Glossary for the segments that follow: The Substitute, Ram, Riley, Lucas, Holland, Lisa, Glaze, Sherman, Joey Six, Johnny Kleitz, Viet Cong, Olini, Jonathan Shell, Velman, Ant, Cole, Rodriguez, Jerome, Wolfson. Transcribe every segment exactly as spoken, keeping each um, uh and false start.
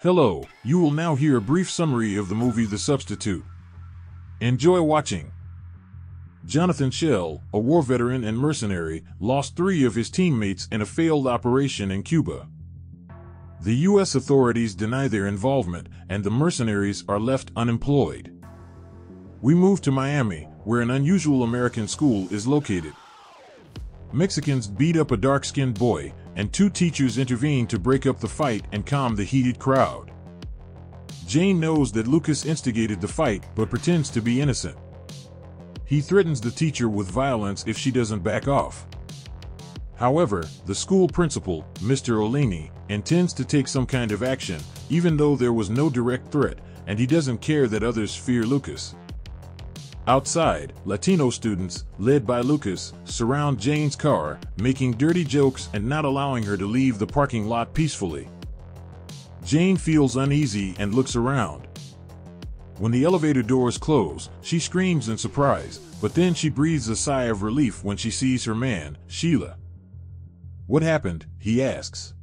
Hello, you will now hear a brief summary of the movie The Substitute. Enjoy watching. Jonathan Shell, a war veteran and mercenary, lost three of his teammates in a failed operation in Cuba. The U S authorities deny their involvement, and the mercenaries are left unemployed. We move to Miami, where an unusual American school is located. Mexicans beat up a dark-skinned boy, and two teachers intervene to break up the fight and calm the heated crowd. Jane knows that Lucas instigated the fight but pretends to be innocent. He threatens the teacher with violence if she doesn't back off. However, the school principal, Mister Olini, intends to take some kind of action, even though there was no direct threat, and he doesn't care that others fear Lucas. Outside, Latino students, led by Lucas, surround Jane's car, making dirty jokes and not allowing her to leave the parking lot peacefully. Jane feels uneasy and looks around. When the elevator doors close, she screams in surprise, but then she breathes a sigh of relief when she sees her man, Sheila. "What happened?" he asks.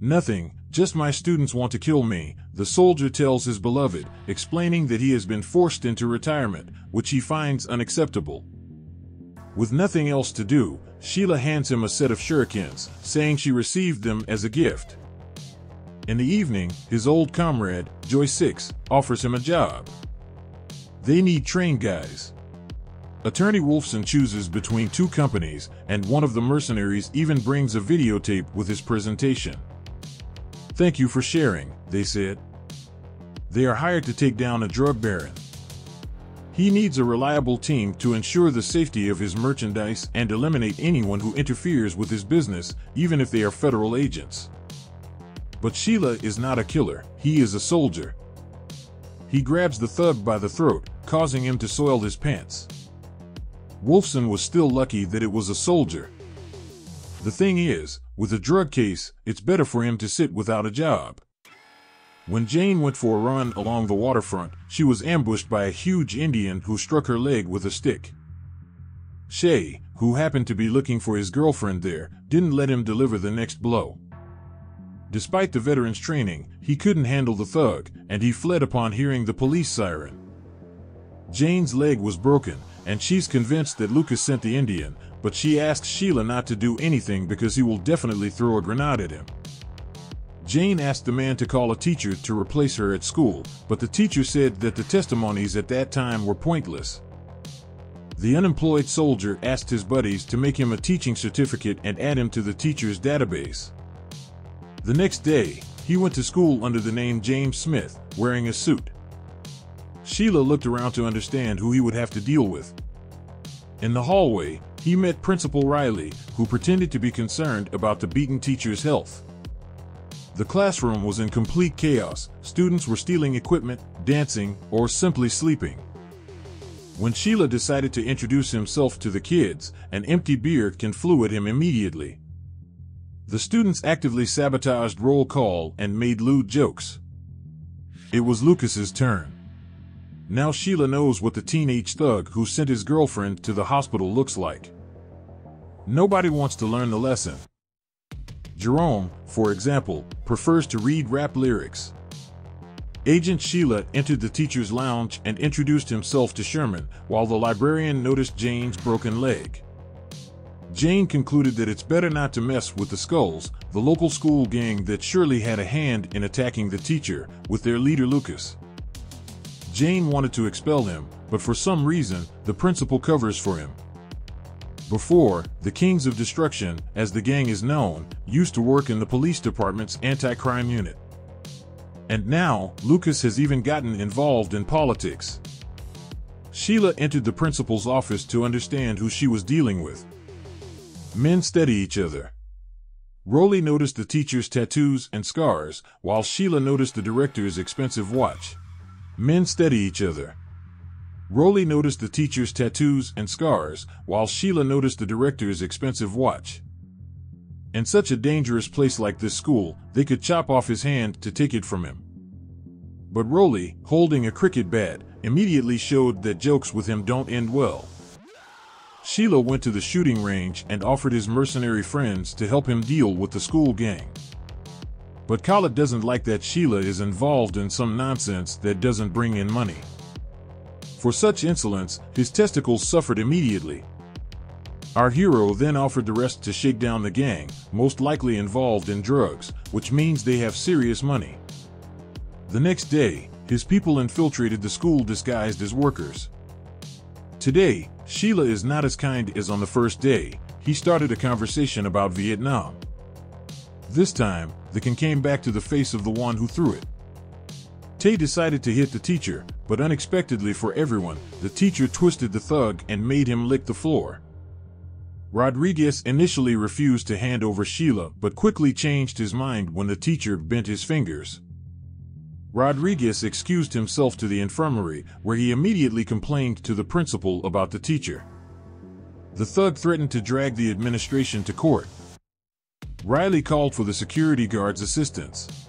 "Nothing. Just my students want to kill me," the soldier tells his beloved, explaining that he has been forced into retirement, which he finds unacceptable. With nothing else to do, Sheila hands him a set of shurikens, saying she received them as a gift. In the evening, his old comrade, Joey Six, offers him a job. They need train guys. Attorney Wolfson chooses between two companies, and one of the mercenaries even brings a videotape with his presentation. "Thank you for sharing," they said. They are hired to take down a drug baron. He needs a reliable team to ensure the safety of his merchandise and eliminate anyone who interferes with his business, even if they are federal agents. But Sheila is not a killer, he is a soldier. He grabs the thug by the throat, causing him to soil his pants. Wolfson was still lucky that it was a soldier. The thing is, with a drug case, it's better for him to sit without a job. When Jane went for a run along the waterfront, she was ambushed by a huge Indian who struck her leg with a stick. Shay, who happened to be looking for his girlfriend there, didn't let him deliver the next blow. Despite the veteran's training, he couldn't handle the thug, and he fled upon hearing the police siren. Jane's leg was broken, and she's convinced that Lucas sent the Indian, but she asks Sheila not to do anything because he will definitely throw a grenade at him. Jane asked the man to call a teacher to replace her at school, but the teacher said that the testimonies at that time were pointless. The unemployed soldier asked his buddies to make him a teaching certificate and add him to the teacher's database. The next day, he went to school under the name James Smith, wearing a suit. Sheila looked around to understand who he would have to deal with. In the hallway, he met Principal Riley, who pretended to be concerned about the beaten teacher's health. The classroom was in complete chaos. Students were stealing equipment, dancing, or simply sleeping. When Sheila decided to introduce himself to the kids, an empty beer can flew at him immediately. The students actively sabotaged roll call and made lewd jokes. It was Lucas's turn. Now Sheila knows what the teenage thug who sent his girlfriend to the hospital looks like. Nobody wants to learn the lesson. Jerome, for example, prefers to read rap lyrics. Agent Sheila entered the teacher's lounge and introduced himself to Sherman, while the librarian noticed Jane's broken leg. Jane concluded that it's better not to mess with the Skulls, the local school gang that surely had a hand in attacking the teacher, with their leader Lucas. Jane wanted to expel him, but for some reason, the principal covers for him. Before, the Kings of Destruction, as the gang is known, used to work in the police department's anti-crime unit. And now, Lucas has even gotten involved in politics. Sheila entered the principal's office to understand who she was dealing with. Men study each other. Rolly noticed the teacher's tattoos and scars, while Sheila noticed the director's expensive watch. Men study each other. Rolly noticed the teacher's tattoos and scars, while Sheila noticed the director's expensive watch. In such a dangerous place like this school, they could chop off his hand to take it from him. But Rolly, holding a cricket bat, immediately showed that jokes with him don't end well. Sheila went to the shooting range and offered his mercenary friends to help him deal with the school gang. But Khaled doesn't like that Sheila is involved in some nonsense that doesn't bring in money. For such insolence, his testicles suffered immediately. Our hero then offered the rest to shake down the gang, most likely involved in drugs, which means they have serious money. The next day, his people infiltrated the school disguised as workers. Today, Sheila is not as kind as on the first day. He started a conversation about Vietnam. This time, the can came back to the face of the one who threw it. Tay decided to hit the teacher, but unexpectedly for everyone, the teacher twisted the thug and made him lick the floor. Rodriguez initially refused to hand over Sheila, but quickly changed his mind when the teacher bent his fingers. Rodriguez excused himself to the infirmary, where he immediately complained to the principal about the teacher. The thug threatened to drag the administration to court. Riley called for the security guard's assistance.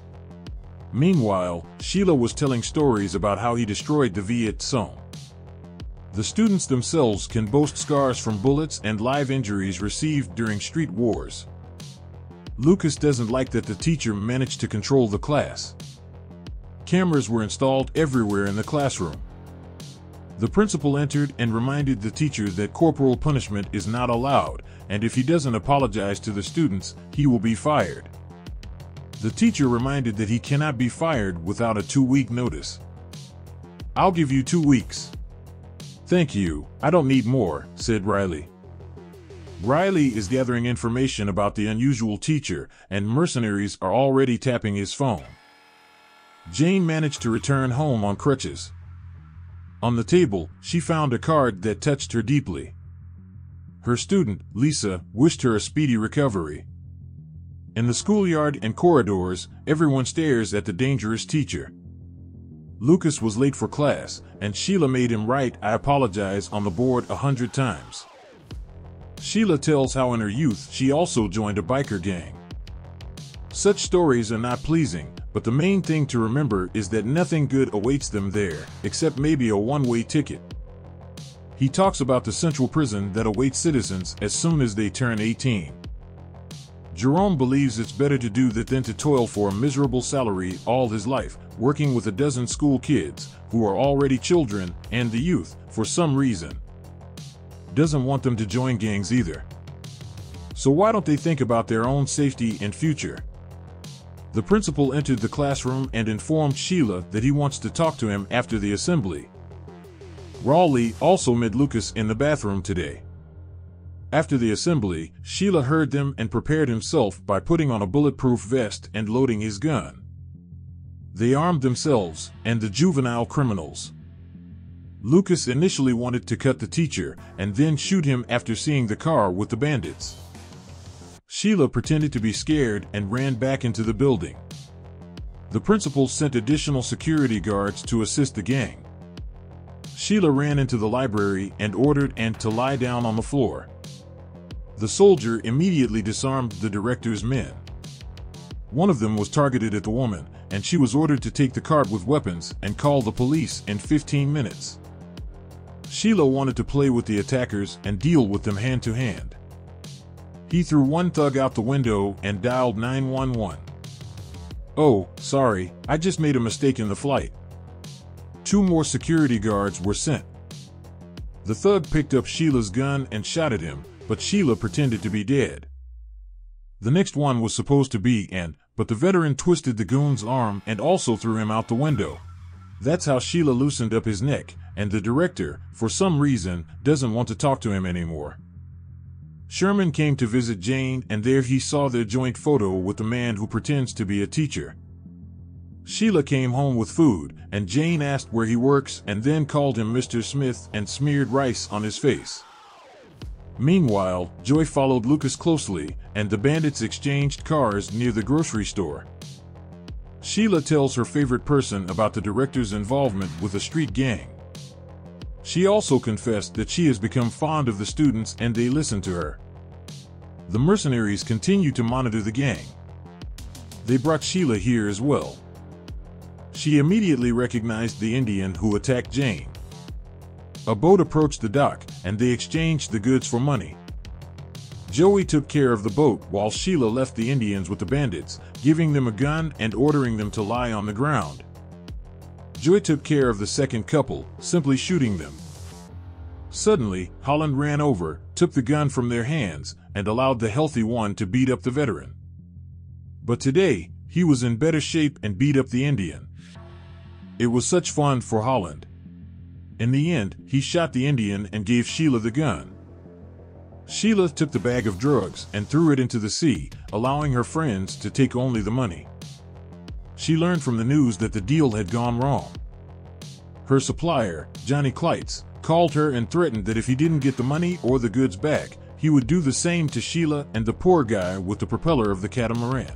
Meanwhile, Sheila was telling stories about how he destroyed the Viet Cong. The students themselves can boast scars from bullets and live injuries received during street wars. Lucas doesn't like that the teacher managed to control the class. Cameras were installed everywhere in the classroom. The principal entered and reminded the teacher that corporal punishment is not allowed, and if he doesn't apologize to the students, he will be fired. The teacher reminded that he cannot be fired without a two-week notice. "I'll give you two weeks. Thank you, I don't need more," said Riley. Riley is gathering information about the unusual teacher, and mercenaries are already tapping his phone. Jane managed to return home on crutches. On the table, she found a card that touched her deeply. Her student, Lisa, wished her a speedy recovery. In the schoolyard and corridors, everyone stares at the dangerous teacher. Lucas was late for class, and Sheila made him write "I apologize" on the board a hundred times. Sheila tells how in her youth she also joined a biker gang. Such stories are not pleasing, but the main thing to remember is that nothing good awaits them there, except maybe a one-way ticket. He talks about the central prison that awaits citizens as soon as they turn eighteen. Jerome believes it's better to do that than to toil for a miserable salary all his life, working with a dozen school kids, who are already children, and the youth, for some reason, doesn't want them to join gangs either. So why don't they think about their own safety and future? The principal entered the classroom and informed Sheila that he wants to talk to him after the assembly. Riley also met Lucas in the bathroom today. After the assembly, Sheila heard them and prepared himself by putting on a bulletproof vest and loading his gun. They armed themselves and the juvenile criminals. Lucas initially wanted to cut the teacher and then shoot him after seeing the car with the bandits. Sheila pretended to be scared and ran back into the building. The principal sent additional security guards to assist the gang. Sheila ran into the library and ordered Ant to lie down on the floor. The soldier immediately disarmed the director's men. One of them was targeted at the woman, and she was ordered to take the cart with weapons and call the police in fifteen minutes. Sheila wanted to play with the attackers and deal with them hand to hand. He threw one thug out the window and dialed nine one one. "Oh, sorry, I just made a mistake in the flight." Two more security guards were sent. The thug picked up Sheila's gun and shot at him, but Sheila pretended to be dead. The next one was supposed to be Ant, but the veteran twisted the goon's arm and also threw him out the window. That's how Sheila loosened up his neck, and the director, for some reason, doesn't want to talk to him anymore. Sherman came to visit Jane, and there he saw their joint photo with the man who pretends to be a teacher. Sheila came home with food, and Jane asked where he works and then called him Mister Smith and smeared rice on his face. Meanwhile, Joy followed Lucas closely, and the bandits exchanged cars near the grocery store. Sheila tells her favorite person about the director's involvement with a street gang. She also confessed that she has become fond of the students and they listen to her. The mercenaries continue to monitor the gang. They brought Sheila here as well. She immediately recognized the Indian who attacked Jane. A boat approached the dock, and they exchanged the goods for money. Joey took care of the boat while Sheila left the Indians with the bandits, giving them a gun and ordering them to lie on the ground. Joey took care of the second couple, simply shooting them. Suddenly, Holland ran over, took the gun from their hands, and allowed the healthy one to beat up the veteran. But today, he was in better shape and beat up the Indian. It was such fun for Holland. In the end, he shot the Indian and gave Sheila the gun. Sheila took the bag of drugs and threw it into the sea, allowing her friends to take only the money. She learned from the news that the deal had gone wrong. Her supplier, Johnny Kleitz, called her and threatened that if he didn't get the money or the goods back, he would do the same to Sheila and the poor guy with the propeller of the catamaran.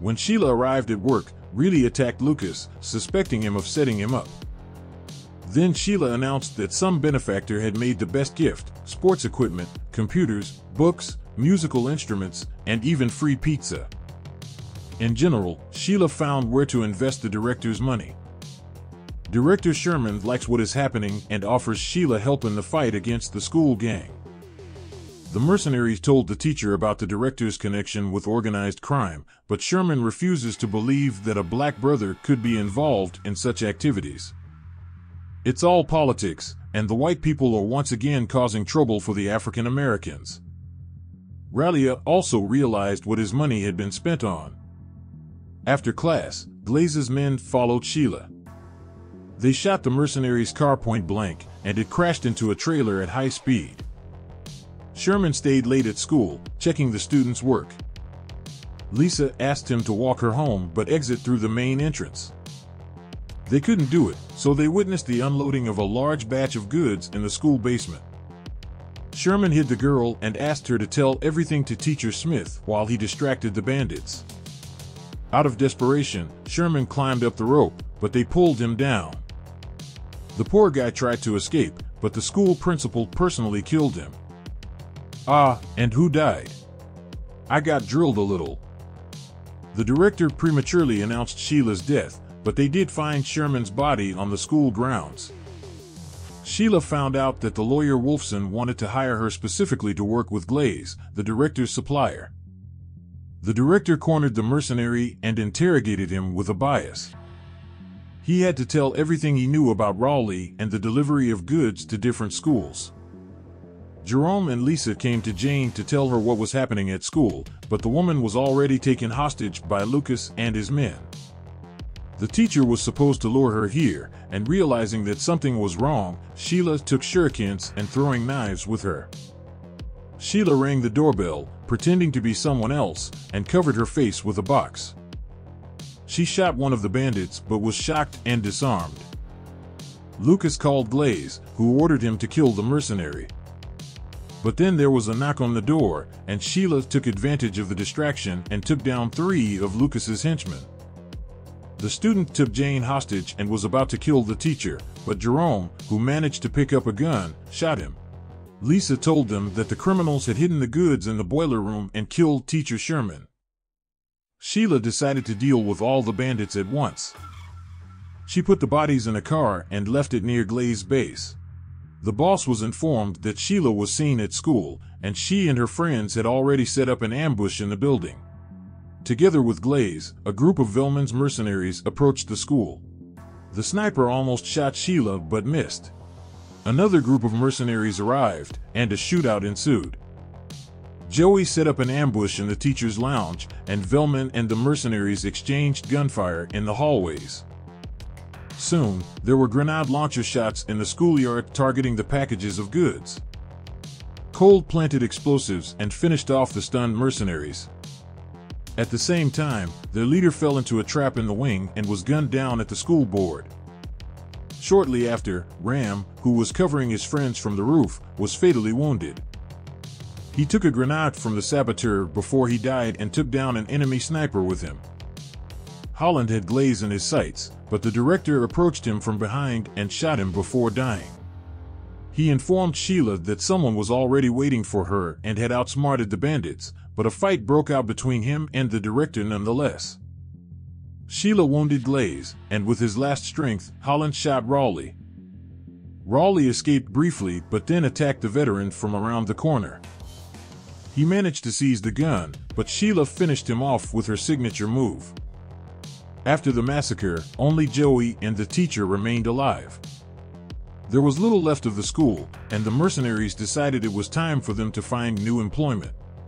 When Sheila arrived at work, Riley attacked Lucas, suspecting him of setting him up. Then Sheila announced that some benefactor had made the best gift: sports equipment, computers, books, musical instruments, and even free pizza. In general, Sheila found where to invest the director's money. Director Sherman likes what is happening and offers Sheila help in the fight against the school gang. The mercenaries told the teacher about the director's connection with organized crime, but Sherman refuses to believe that a black brother could be involved in such activities. It's all politics, and the white people are once again causing trouble for the African Americans. Riley also realized what his money had been spent on. After class, Glaze's men followed Sheila. They shot the mercenaries' car point blank, and it crashed into a trailer at high speed. Sherman stayed late at school, checking the students' work. Lisa asked him to walk her home but exit through the main entrance. They couldn't do it, so they witnessed the unloading of a large batch of goods in the school basement. Sherman hid the girl and asked her to tell everything to Teacher Smith while he distracted the bandits. Out of desperation, Sherman climbed up the rope, but they pulled him down. The poor guy tried to escape, but the school principal personally killed him. Ah, and who died? I got drilled a little. The director prematurely announced Sheila's death, but they did find Sherman's body on the school grounds. Sheila found out that the lawyer Wolfson wanted to hire her specifically to work with Glaze, the director's supplier. The director cornered the mercenary and interrogated him with a bias. He had to tell everything he knew about Riley and the delivery of goods to different schools. Jerome and Lisa came to Jane to tell her what was happening at school, but the woman was already taken hostage by Lucas and his men. The teacher was supposed to lure her here, and realizing that something was wrong, Sheila took shurikens and throwing knives with her. Sheila rang the doorbell, pretending to be someone else, and covered her face with a box. She shot one of the bandits but was shocked and disarmed. Lucas called Glaze, who ordered him to kill the mercenary. But then there was a knock on the door, and Sheila took advantage of the distraction and took down three of Lucas's henchmen. The student took Jane hostage and was about to kill the teacher, but Jerome, who managed to pick up a gun, shot him. Lisa told them that the criminals had hidden the goods in the boiler room and killed Teacher Sherman. Sheila decided to deal with all the bandits at once. She put the bodies in a car and left it near Glaze base. The boss was informed that Sheila was seen at school, and she and her friends had already set up an ambush in the building. Together with Glaze, a group of Velman's mercenaries approached the school. The sniper almost shot Sheila but missed. Another group of mercenaries arrived, and a shootout ensued. Joey set up an ambush in the teacher's lounge, and Velman and the mercenaries exchanged gunfire in the hallways. Soon, there were grenade launcher shots in the schoolyard targeting the packages of goods. Cole planted explosives and finished off the stunned mercenaries. At the same time, their leader fell into a trap in the wing and was gunned down at the school board. Shortly after, Ram, who was covering his friends from the roof, was fatally wounded. He took a grenade from the saboteur before he died and took down an enemy sniper with him. Holland had Glaze in his sights, but the director approached him from behind and shot him before dying. He informed Sheila that someone was already waiting for her and had outsmarted the bandits, but a fight broke out between him and the director nonetheless. Sheila wounded Glaze, and with his last strength, Holland shot Riley. Riley escaped briefly but then attacked the veteran from around the corner. He managed to seize the gun, but Sheila finished him off with her signature move. After the massacre, only Joey and the teacher remained alive. There was little left of the school, and the mercenaries decided it was time for them to find new employment.